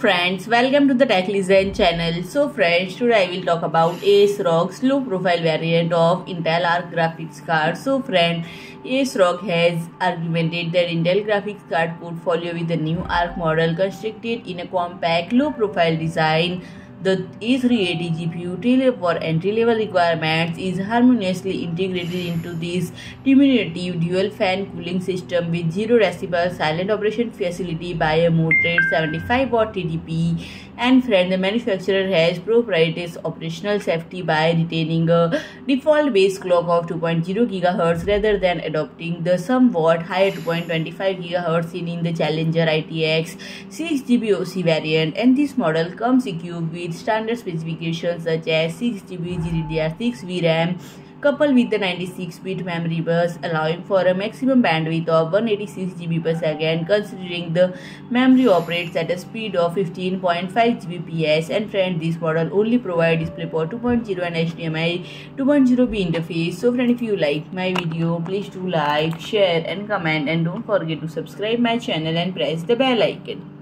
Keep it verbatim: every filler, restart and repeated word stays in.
friends, welcome to the TechLizen channel. So friends, today I will talk about ASRock's low profile variant of Intel Arc graphics card. So friends, ASRock has argued that Intel graphics card portfolio with the new Arc model constructed in a compact, low profile design. The A three eighty G P U for entry-level requirements is harmoniously integrated into this diminutive dual-fan cooling system with zero decibel silent operation facility by a moderate seventy-five watt T D P. And friend, the manufacturer has proprietary operational safety by retaining a default base clock of two point zero gigahertz rather than adopting the somewhat higher two point two five gigahertz seen in the Challenger I T X six G B O C variant. And this model comes equipped with standard specifications such as six G B G D D R six V RAM coupled with the ninety-six bit memory bus, allowing for a maximum bandwidth of one hundred eighty-six gigabytes per second, considering the memory operates at a speed of fifteen point five gigabits per second. And friend, this model only provides DisplayPort two point oh and H D M I two point oh b interface. So friend, if you like my video, please do like, share and comment, and don't forget to subscribe my channel and press the bell icon.